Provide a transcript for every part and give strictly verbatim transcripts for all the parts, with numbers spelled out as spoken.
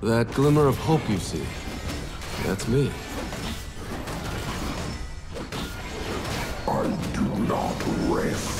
That glimmer of hope you see, that's me. I do not rest.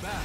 Back.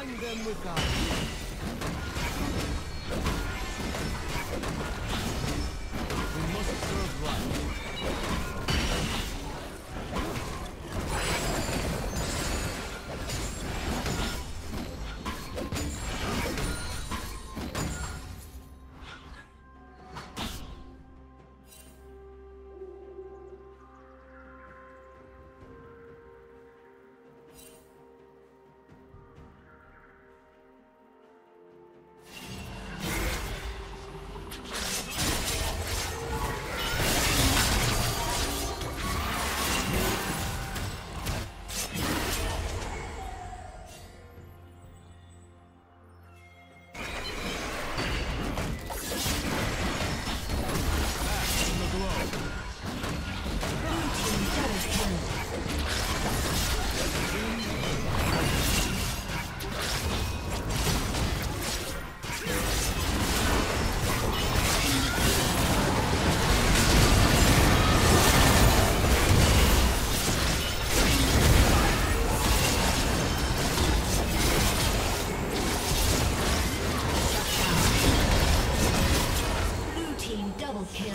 Blind them with God. We must serve right. Clarity.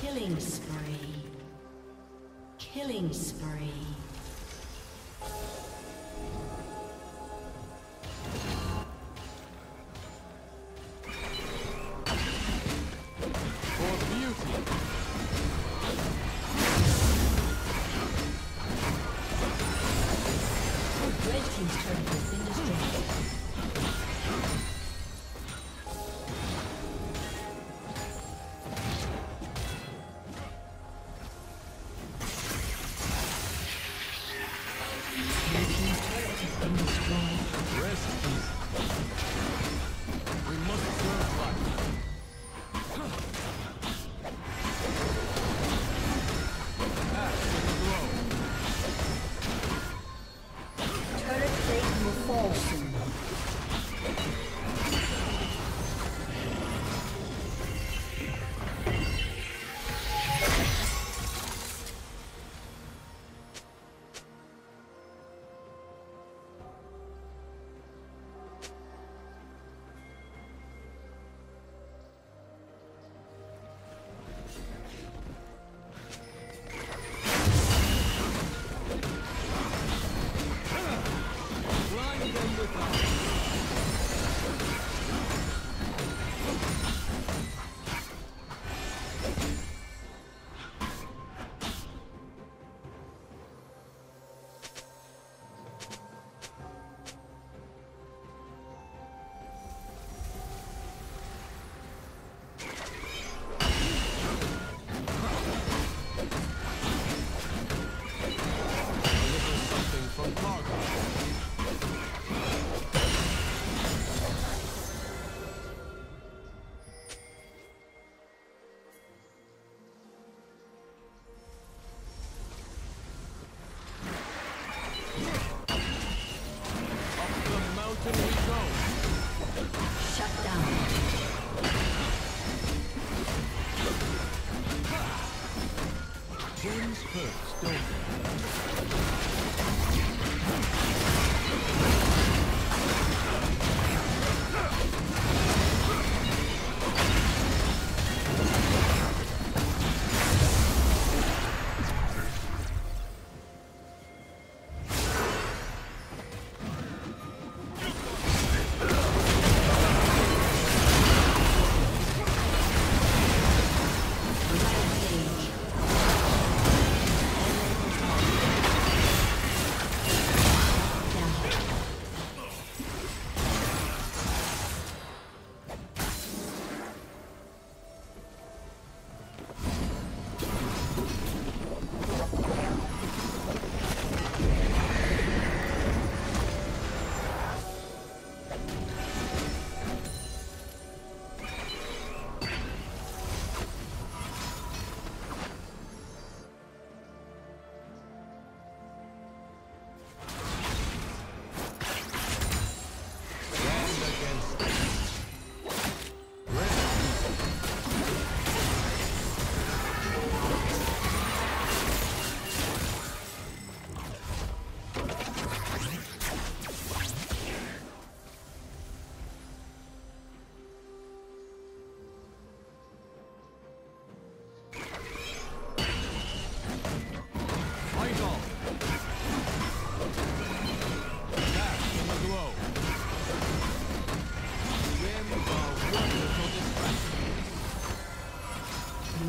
Killing spree. Killing spree.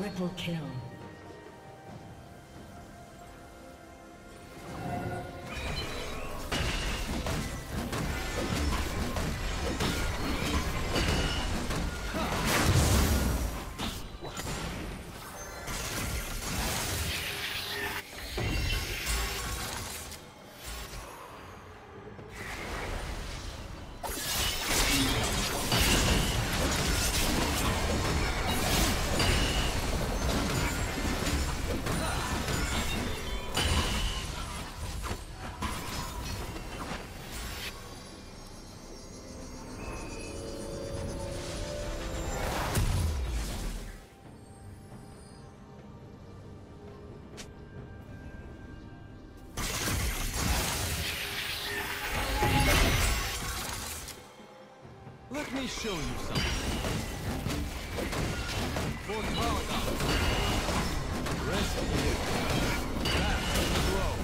Triple kill. Let me show you something. For Rest here. That's the